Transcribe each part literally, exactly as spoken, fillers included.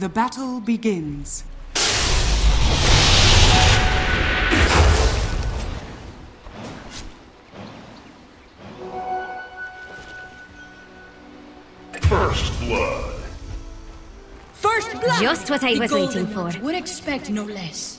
The battle begins. First blood. First blood. Just what I was waiting for. Would expect no less.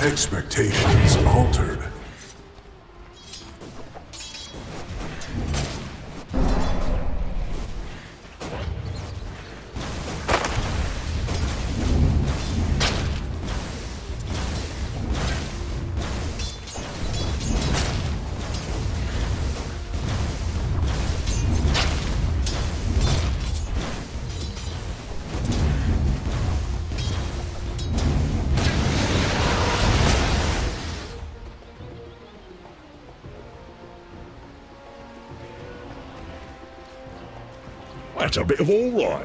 Expectations altered. That's a bit of all right.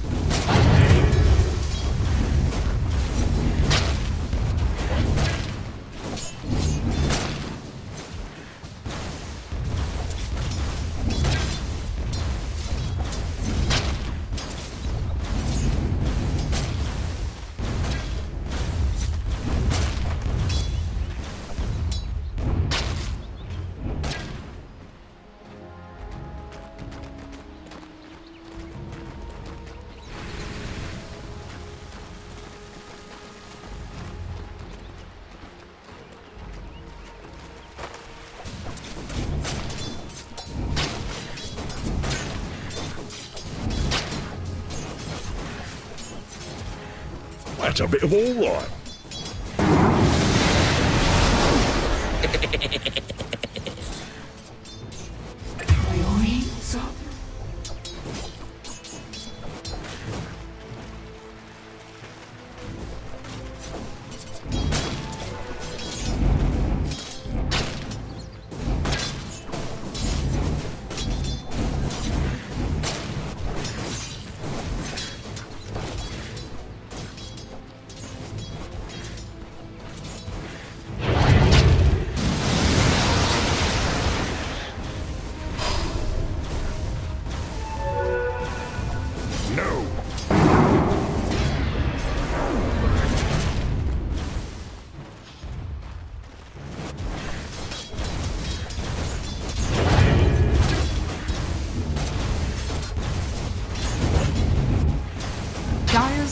That's a bit of all right. No! Dire's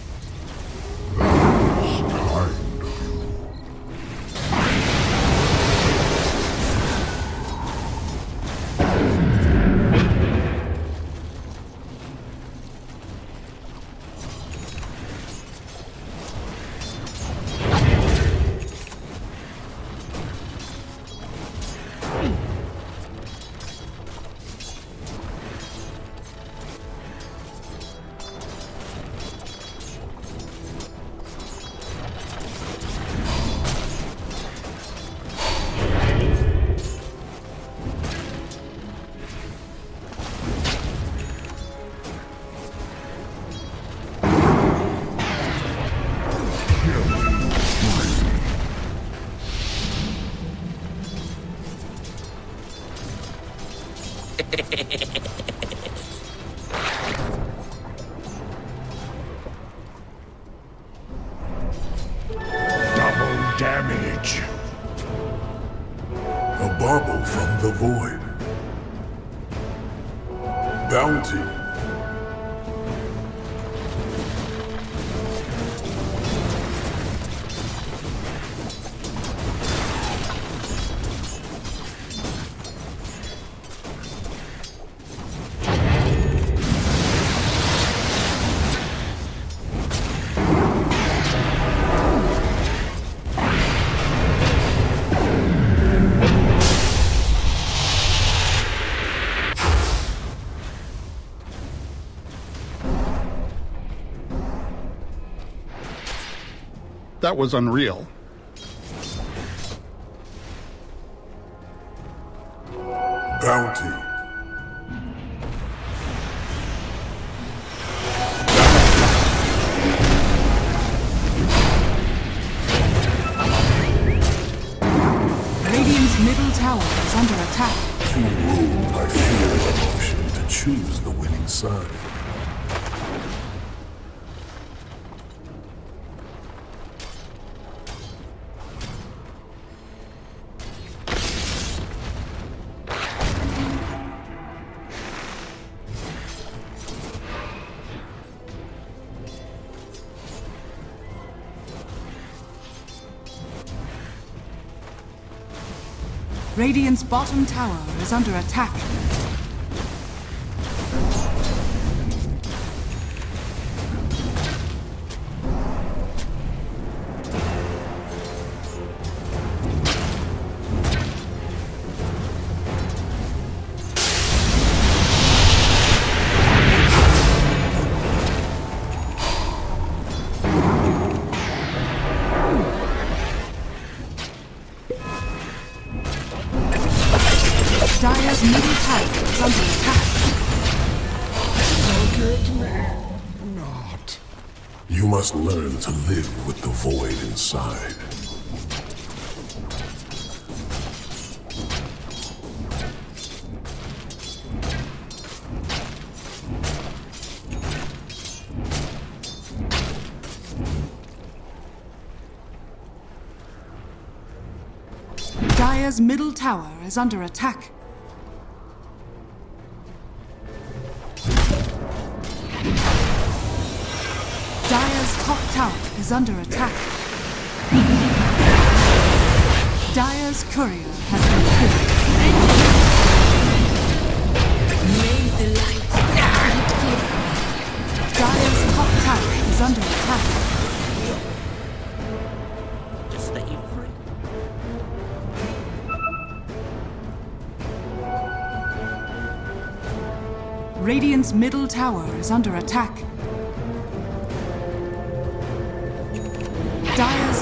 That was unreal. Bounty. Radiant's middle tower is under attack. To rule by fear and option to choose the winning side. Radiant's bottom tower is under attack. To live with the void inside. Dire's middle tower is under attack. Is under attack. Dire's courier has been killed. May the light give. Dire's top tower is under attack. Just let you free. Radiant's middle tower is under attack. Dire's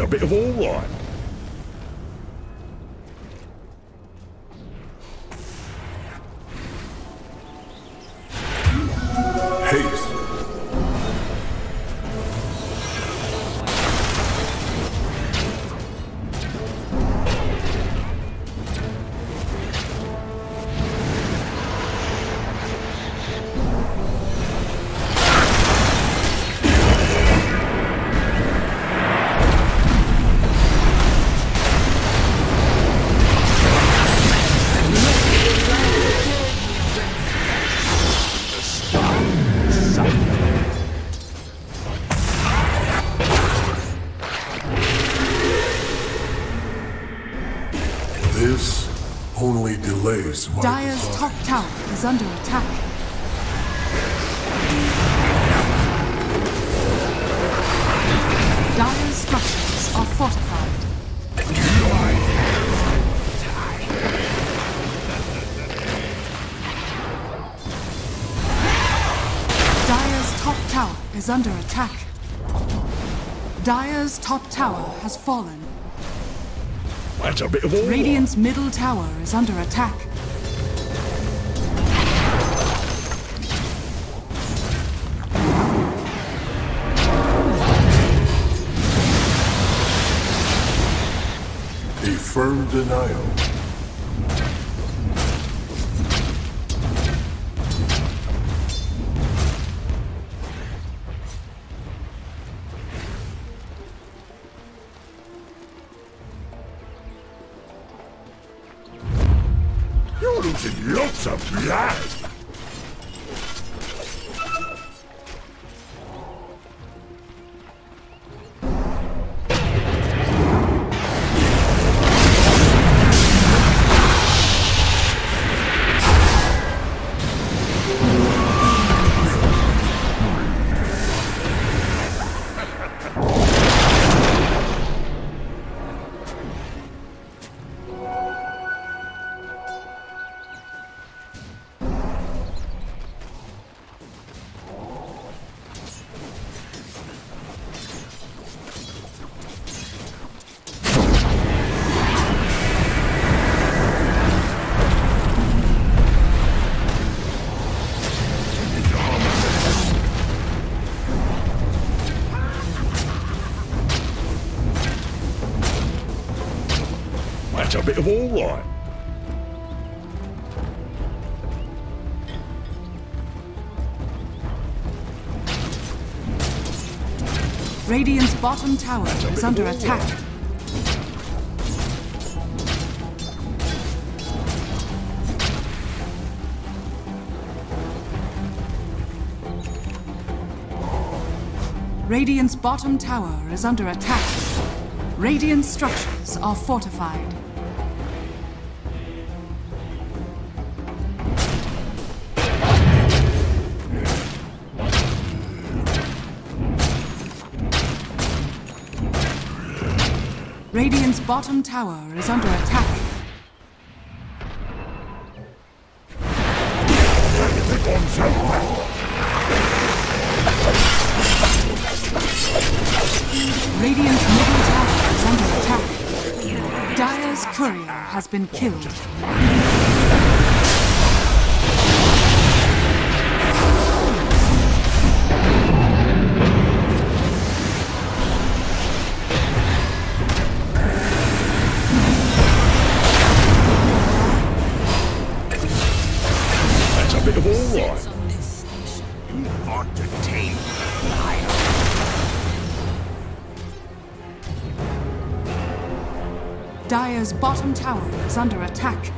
A bit of all right. Dire's top tower is under attack. Dire's structures are fortified. Dire's top tower is under attack. Dire's top tower has fallen. That's a bit of a war. Radiant's middle tower is under attack. A firm denial. Lots of blood! A bit of all right. Radiant's bottom tower is under attack. Right. Radiant's bottom tower is under attack. Radiant structures are fortified. Radiant's bottom tower is under attack. Radiant's middle tower is under attack. Dire's courier has been killed. Dire's bottom tower is under attack.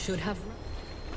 Should have run.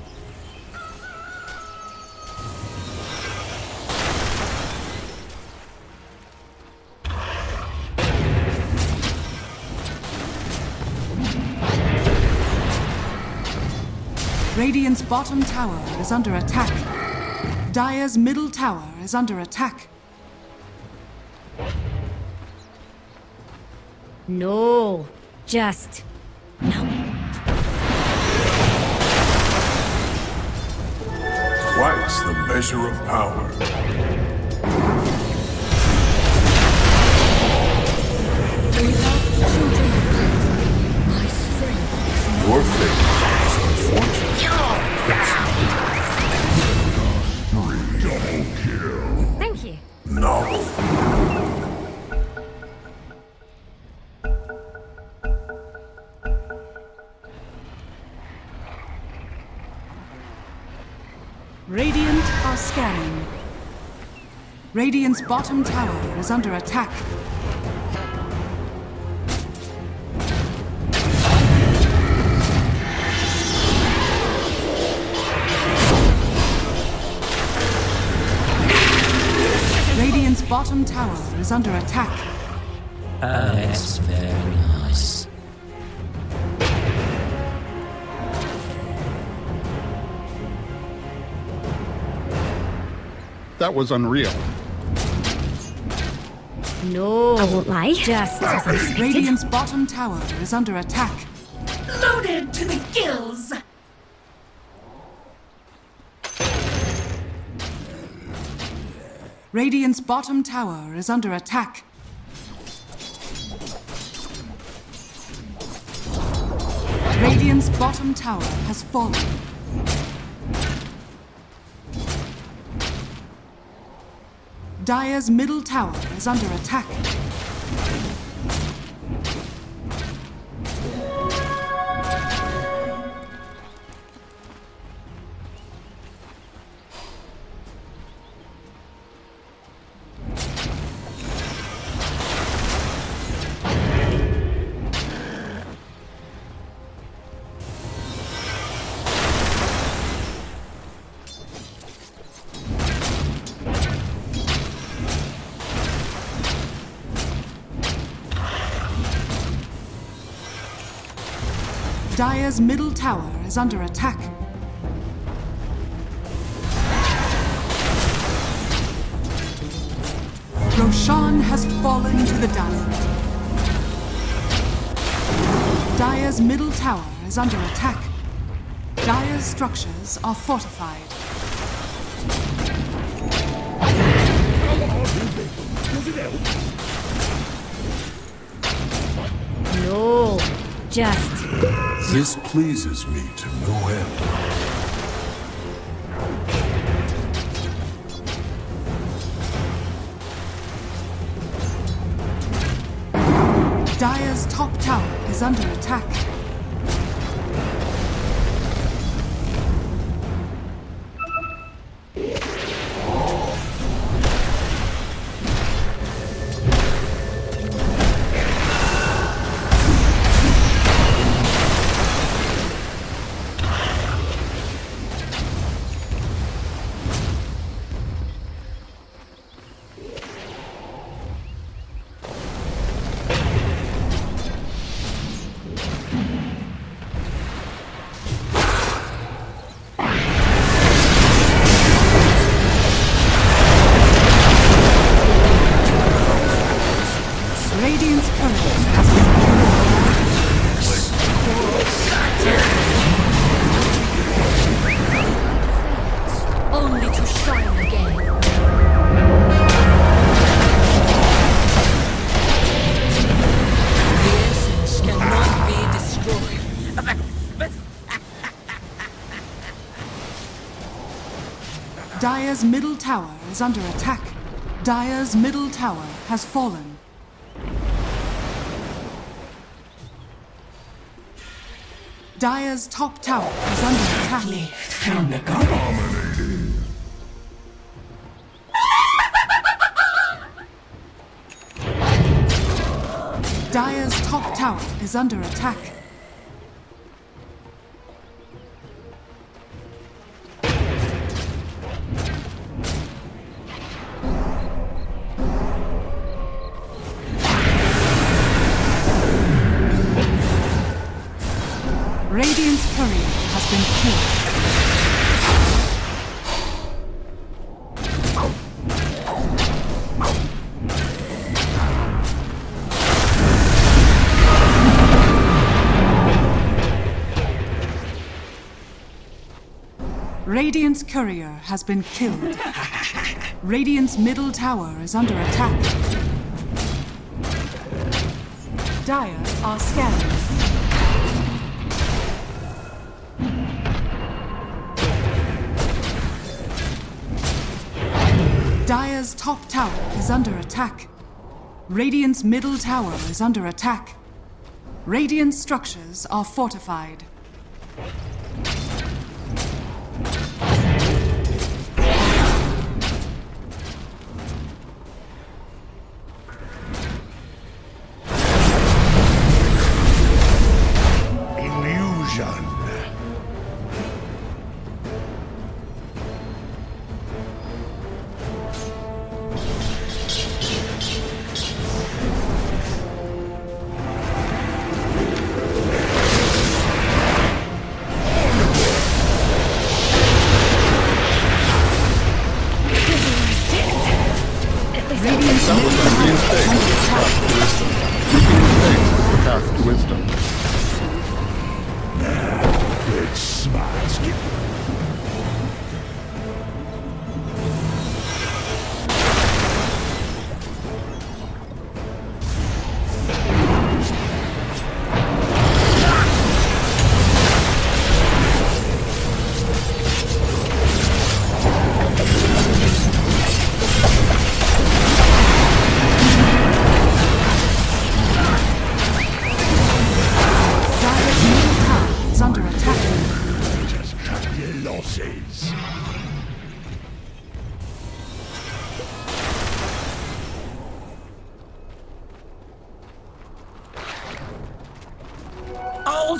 Radiant's bottom tower is under attack. Dire's middle tower is under attack. No, just no. Twice the measure of power. Double kill. Radiant are scanning. Radiant's bottom tower is under attack. Radiant's bottom tower is under attack. Uh, that's very nice. That was unreal. No, I won't lie. Just as I expected. Radiant's bottom tower is under attack. Loaded to the gills. Radiant's bottom tower is under attack. Radiant's bottom tower has fallen. Dire's middle tower is under attack. Dire's middle tower is under attack. Roshan has fallen to the Dire. Dire's middle tower is under attack. Dire's structures are fortified. No, just. This pleases me to no end. Dire's top tower is under attack. Dire's middle tower is under attack. Dire's middle tower has fallen. Dire's top tower is under attack. Lift from the goblins. Dire's top tower is under attack. Radiant's courier has been killed. Radiant's courier has been killed. Radiant's middle tower is under attack. Dire are scanning. Dire's top tower is under attack. Radiant's middle tower is under attack. Radiant's structures are fortified. smashed. I'll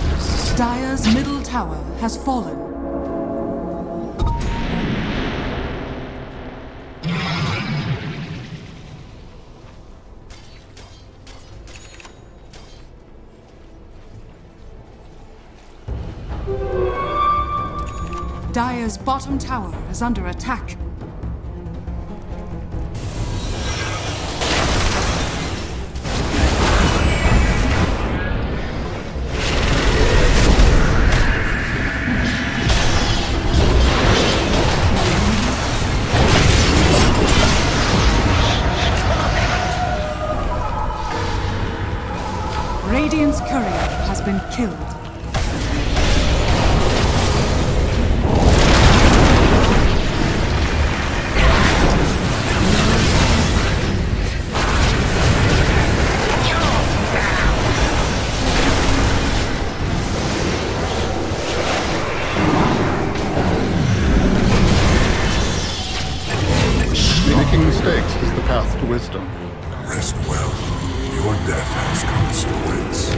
Dire's middle tower has fallen. Dire's bottom tower is under attack. Radiant's courier has been killed. Making mistakes is the path to wisdom. Rest well. Your death has consequence.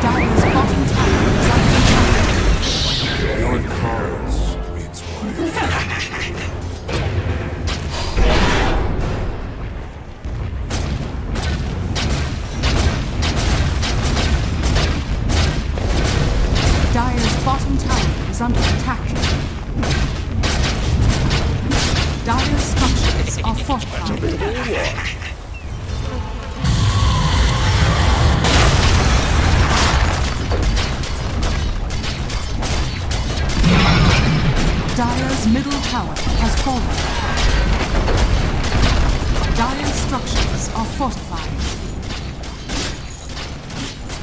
Dire's bottom tower. Your cards means wife. Dire's bottom tower is under attack. Dire's structures are fortified. Dire's middle tower has fallen. Dire's structures are fortified.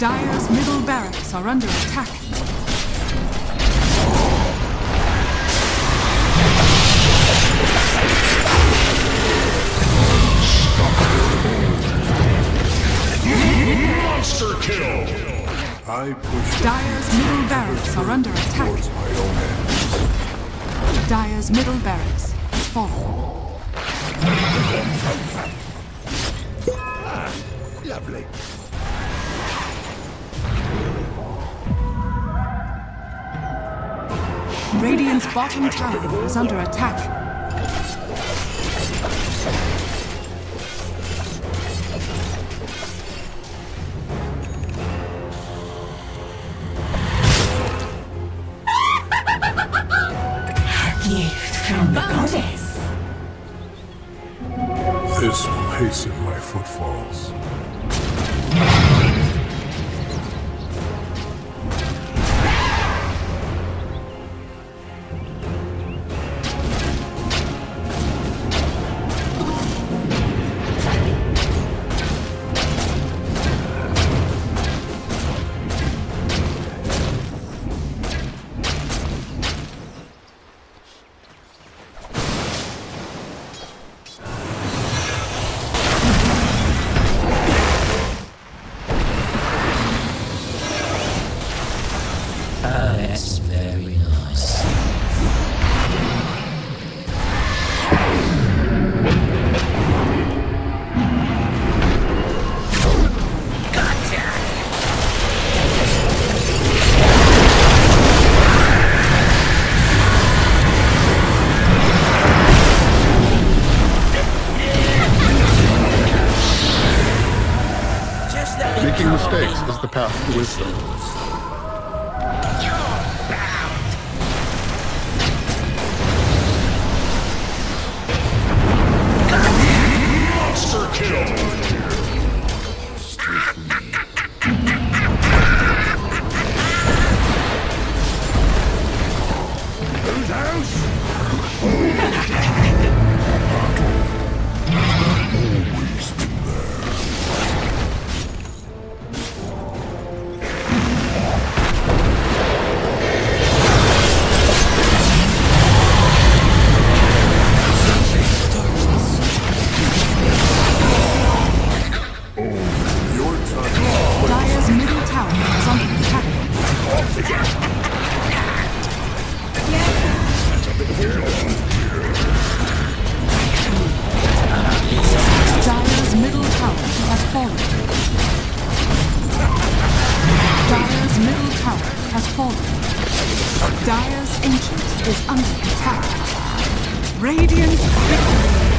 Dire's middle barracks are under attack. Monster kill! I push. Dire's middle barracks are under attack. Dire's middle barracks has fallen. Ah, lovely. Radiant's bottom tower is under attack. This will hasten my footfalls. the path to wisdom. Monster kill! Who's house? Always be there. Dire's middle tower has fallen. Dire's middle tower has fallen. Dire's entrance is under attack. Radiant victory.